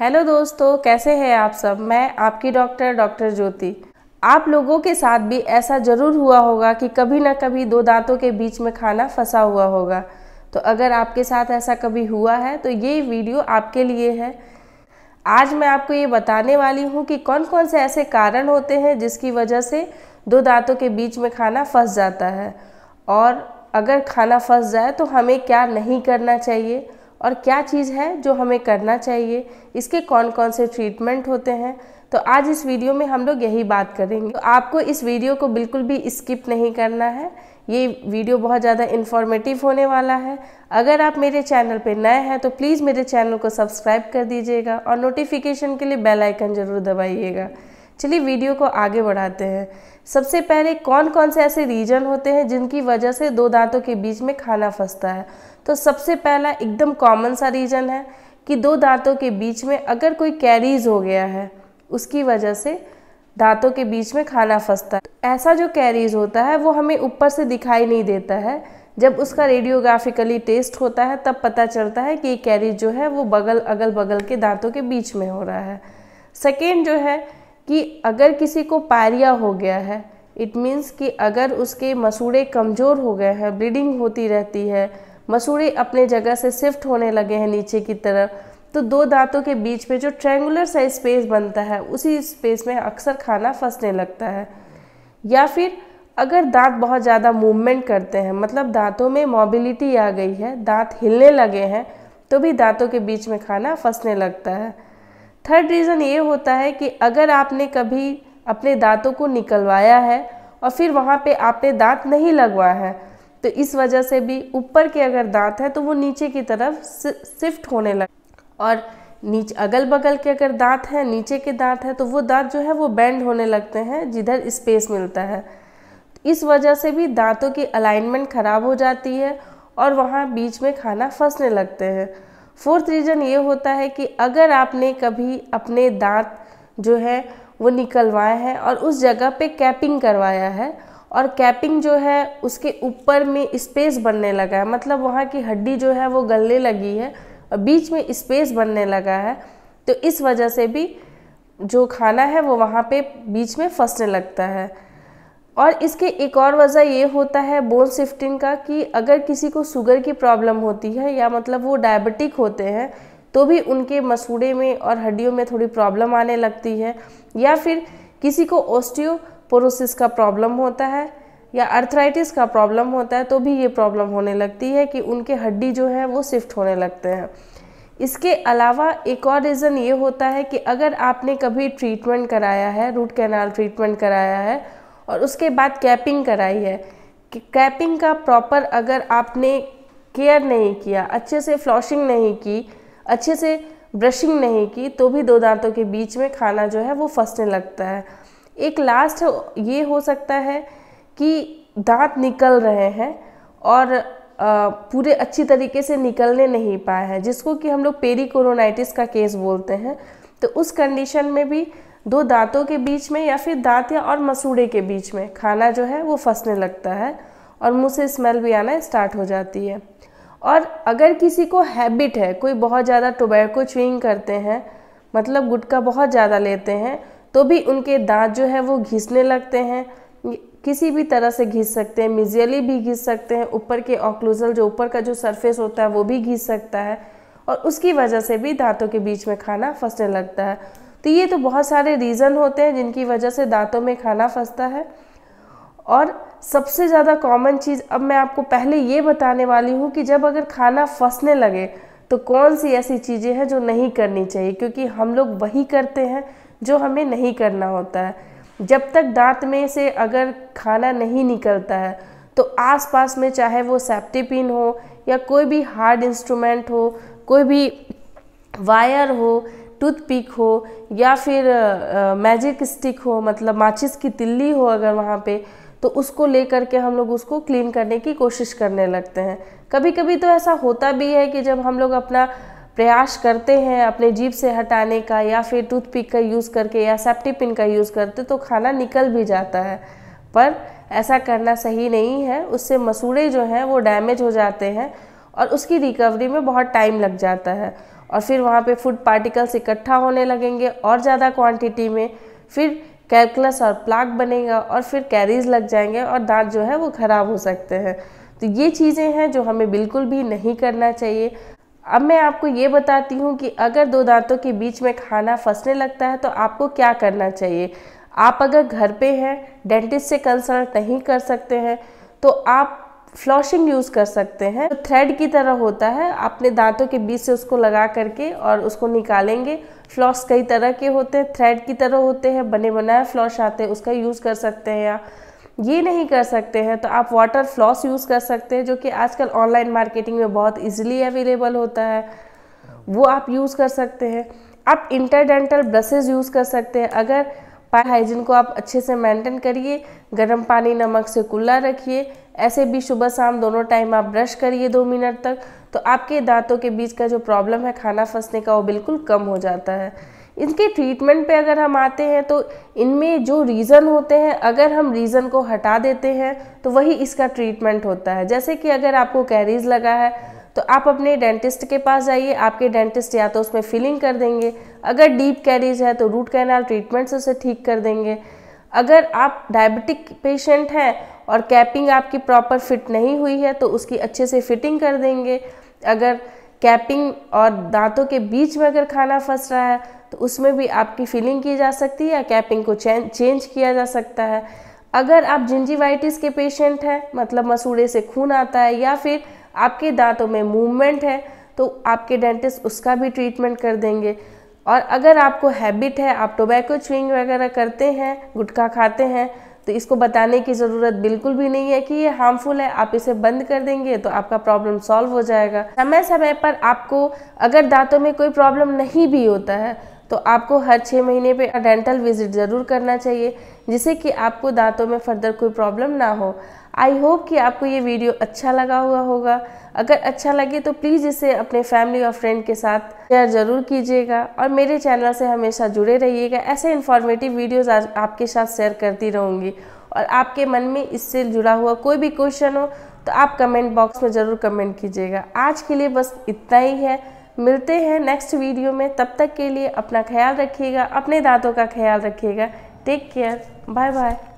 Hello दोस्तों, कैसे हैं आप सब। मैं आपकी डॉक्टर ज्योति। आप लोगों के साथ भी ऐसा ज़रूर हुआ होगा कि कभी ना कभी दो दांतों के बीच में खाना फंसा हुआ होगा। तो अगर आपके साथ ऐसा कभी हुआ है तो ये वीडियो आपके लिए है। आज मैं आपको ये बताने वाली हूँ कि कौन कौन से ऐसे कारण होते हैं जिसकी वजह से दो दांतों के बीच में खाना फंस जाता है, और अगर खाना फंस जाए तो हमें क्या नहीं करना चाहिए और क्या चीज़ है जो हमें करना चाहिए, इसके कौन कौन से ट्रीटमेंट होते हैं। तो आज इस वीडियो में हम लोग यही बात करेंगे। तो आपको इस वीडियो को बिल्कुल भी स्किप नहीं करना है। ये वीडियो बहुत ज़्यादा इन्फॉर्मेटिव होने वाला है। अगर आप मेरे चैनल पर नए हैं तो प्लीज़ मेरे चैनल को सब्सक्राइब कर दीजिएगा और नोटिफिकेशन के लिए बेल आइकन ज़रूर दबाइएगा। चलिए वीडियो को आगे बढ़ाते हैं। सबसे पहले कौन कौन से ऐसे रीजन होते हैं जिनकी वजह से दो दांतों के बीच में खाना फंसता है। तो सबसे पहला एकदम कॉमन सा रीजन है कि दो दांतों के बीच में अगर कोई कैरीज हो गया है, उसकी वजह से दांतों के बीच में खाना फंसता है। तो ऐसा जो कैरीज होता है वो हमें ऊपर से दिखाई नहीं देता है। जब उसका रेडियोग्राफिकली टेस्ट होता है तब पता चलता है कि ये कैरीज जो है वो अगल बगल के दांतों के बीच में हो रहा है। सेकेंड जो है कि अगर किसी को पायरिया हो गया है, इट मीन्स कि अगर उसके मसूड़े कमज़ोर हो गए हैं, ब्लीडिंग होती रहती है, मसूड़े अपने जगह से शिफ्ट होने लगे हैं नीचे की तरफ, तो दो दांतों के बीच में जो ट्रायंगुलर सा स्पेस बनता है उसी स्पेस में अक्सर खाना फंसने लगता है। या फिर अगर दांत बहुत ज़्यादा मूवमेंट करते हैं, मतलब दांतों में मोबिलिटी आ गई है, दांत हिलने लगे हैं, तो भी दांतों के बीच में खाना फंसने लगता है। थर्ड रीज़न ये होता है कि अगर आपने कभी अपने दांतों को निकलवाया है और फिर वहाँ पे आपने दांत नहीं लगवाया है, तो इस वजह से भी ऊपर के अगर दांत है तो वो नीचे की तरफ शिफ्ट होने लगे, और नीचे अगल बगल के अगर दांत हैं, नीचे के दांत हैं, तो वो दांत जो है वो बेंड होने लगते हैं जिधर स्पेस मिलता है। इस वजह से भी दांतों की अलाइनमेंट ख़राब हो जाती है और वहाँ बीच में खाना फंसने लगते हैं। फोर्थ रीज़न ये होता है कि अगर आपने कभी अपने दांत जो है वो निकलवाए हैं और उस जगह पे कैपिंग करवाया है, और कैपिंग जो है उसके ऊपर में स्पेस बनने लगा है, मतलब वहाँ की हड्डी जो है वो गलने लगी है और बीच में स्पेस बनने लगा है, तो इस वजह से भी जो खाना है वो वहाँ पे बीच में फंसने लगता है। और इसके एक और वजह ये होता है बोन शिफ्टिंग का, कि अगर किसी को शुगर की प्रॉब्लम होती है या मतलब वो डायबिटिक होते हैं तो भी उनके मसूड़े में और हड्डियों में थोड़ी प्रॉब्लम आने लगती है। या फिर किसी को ओस्टियोपोरोसिस का प्रॉब्लम होता है या आर्थराइटिस का प्रॉब्लम होता है तो भी ये प्रॉब्लम होने लगती है कि उनके हड्डी जो है वो शिफ्ट होने लगते हैं। इसके अलावा एक और रीज़न ये होता है कि अगर आपने कभी ट्रीटमेंट कराया है, रूट कैनाल ट्रीटमेंट कराया है और उसके बाद कैपिंग कराई है, कि कैपिंग का प्रॉपर अगर आपने केयर नहीं किया, अच्छे से फ्लॉशिंग नहीं की, अच्छे से ब्रशिंग नहीं की, तो भी दो दांतों के बीच में खाना जो है वो फंसने लगता है। एक लास्ट ये हो सकता है कि दांत निकल रहे हैं और पूरे अच्छी तरीके से निकलने नहीं पाए हैं, जिसको कि हम लोग पेरिकोरोनाइटिस का केस बोलते हैं। तो उस कंडीशन में भी दो दांतों के बीच में या फिर दांत या और मसूड़े के बीच में खाना जो है वो फंसने लगता है और मुंह से स्मेल भी आना स्टार्ट हो जाती है। और अगर किसी को हैबिट है, कोई बहुत ज़्यादा टोबैको च्यूइंग करते हैं, मतलब गुटखा बहुत ज़्यादा लेते हैं, तो भी उनके दांत जो है वो घिसने लगते हैं। किसी भी तरह से घिस सकते हैं, मिजियली भी घिस सकते हैं, ऊपर के ऑक्लूजल जो ऊपर का जो सरफेस होता है वो भी घिस सकता है, और उसकी वजह से भी दांतों के बीच में खाना फंसने लगता है। तो ये तो बहुत सारे रीज़न होते हैं जिनकी वजह से दांतों में खाना फंसता है। और सबसे ज़्यादा कॉमन चीज़ अब मैं आपको पहले ये बताने वाली हूँ कि जब अगर खाना फंसने लगे तो कौन सी ऐसी चीज़ें हैं जो नहीं करनी चाहिए, क्योंकि हम लोग वही करते हैं जो हमें नहीं करना होता है। जब तक दांत में से अगर खाना नहीं निकलता है तो आसपास में, चाहे वो सैप्टिपिन हो या कोई भी हार्ड इंस्ट्रूमेंट हो, कोई भी वायर हो, टूथपिक हो, या फिर मैजिक स्टिक हो, मतलब माचिस की तिल्ली हो अगर वहाँ पे, तो उसको लेकर के हम लोग उसको क्लीन करने की कोशिश करने लगते हैं। कभी कभी तो ऐसा होता भी है कि जब हम लोग अपना प्रयास करते हैं अपने जीभ से हटाने का, या फिर टूथपिक का यूज़ करके या सैप्टिपिन का यूज़ करते, तो खाना निकल भी जाता है, पर ऐसा करना सही नहीं है। उससे मसूड़े जो हैं वो डैमेज हो जाते हैं और उसकी रिकवरी में बहुत टाइम लग जाता है। और फिर वहाँ पे फूड पार्टिकल्स इकट्ठा होने लगेंगे और ज़्यादा क्वांटिटी में, फिर कैलकुलस और प्लाक बनेगा और फिर कैरीज लग जाएंगे और दांत जो है वो ख़राब हो सकते हैं। तो ये चीज़ें हैं जो हमें बिल्कुल भी नहीं करना चाहिए। अब मैं आपको ये बताती हूँ कि अगर दो दांतों के बीच में खाना फंसने लगता है तो आपको क्या करना चाहिए। आप अगर घर पे हैं, डेंटिस्ट से कंसल्ट नहीं कर सकते हैं, तो आप फ्लॉशिंग यूज़ कर सकते हैं। तो थ्रेड की तरह होता है, अपने दांतों के बीच से उसको लगा करके और उसको निकालेंगे। फ्लॉस कई तरह के होते हैं, थ्रेड की तरह होते हैं, बने बनाए फ्लॉश आते हैं, उसका यूज़ कर सकते हैं। या ये नहीं कर सकते हैं तो आप वाटर फ्लॉस यूज़ कर सकते हैं, जो कि आजकल ऑनलाइन मार्केटिंग में बहुत इजीली अवेलेबल होता है, वो आप यूज़ कर सकते हैं। आप इंटरडेंटल ब्रशेज़ यूज़ कर सकते हैं। अगर हाइजीन को आप अच्छे से मेंटेन करिए, गर्म पानी नमक से कुल्ला रखिए, ऐसे भी सुबह शाम दोनों टाइम आप ब्रश करिए 2 मिनट तक, तो आपके दांतों के बीच का जो प्रॉब्लम है खाना फंसने का वो बिल्कुल कम हो जाता है। इनके ट्रीटमेंट पे अगर हम आते हैं तो इनमें जो रीज़न होते हैं, अगर हम रीज़न को हटा देते हैं तो वही इसका ट्रीटमेंट होता है। जैसे कि अगर आपको कैरीज लगा है तो आप अपने डेंटिस्ट के पास जाइए, आपके डेंटिस्ट या तो उसमें फिलिंग कर देंगे, अगर डीप कैरीज है तो रूट कैनाल ट्रीटमेंट से उसे ठीक कर देंगे। अगर आप डायबिटिक पेशेंट हैं और कैपिंग आपकी प्रॉपर फिट नहीं हुई है तो उसकी अच्छे से फिटिंग कर देंगे। अगर कैपिंग और दांतों के बीच में अगर खाना फंस रहा है तो उसमें भी आपकी फिलिंग की जा सकती है या कैपिंग को चेंज किया जा सकता है। अगर आप जिंजिवाइटिस के पेशेंट हैं, मतलब मसूड़े से खून आता है या फिर आपके दांतों में मूवमेंट है, तो आपके डेंटिस्ट उसका भी ट्रीटमेंट कर देंगे। और अगर आपको हैबिट है, आप टोबैको च्यूइंग वगैरह करते हैं, गुटखा खाते हैं, तो इसको बताने की ज़रूरत बिल्कुल भी नहीं है कि ये हार्मफुल है, आप इसे बंद कर देंगे तो आपका प्रॉब्लम सॉल्व हो जाएगा। समय समय पर आपको अगर दांतों में कोई प्रॉब्लम नहीं भी होता है तो आपको हर 6 महीने पे डेंटल विजिट ज़रूर करना चाहिए, जिससे कि आपको दांतों में फर्दर कोई प्रॉब्लम ना हो। आई होप कि आपको ये वीडियो अच्छा लगा हुआ होगा। अगर अच्छा लगे तो प्लीज़ इसे अपने फैमिली और फ्रेंड के साथ शेयर ज़रूर कीजिएगा और मेरे चैनल से हमेशा जुड़े रहिएगा। ऐसे इन्फॉर्मेटिव वीडियोज़ आपके साथ शेयर करती रहूँगी। और आपके मन में इससे जुड़ा हुआ कोई भी क्वेश्चन हो तो आप कमेंट बॉक्स में ज़रूर कमेंट कीजिएगा। आज के लिए बस इतना ही है, मिलते हैं नेक्स्ट वीडियो में। तब तक के लिए अपना ख्याल रखिएगा, अपने दांतों का ख्याल रखिएगा। Take care, bye bye.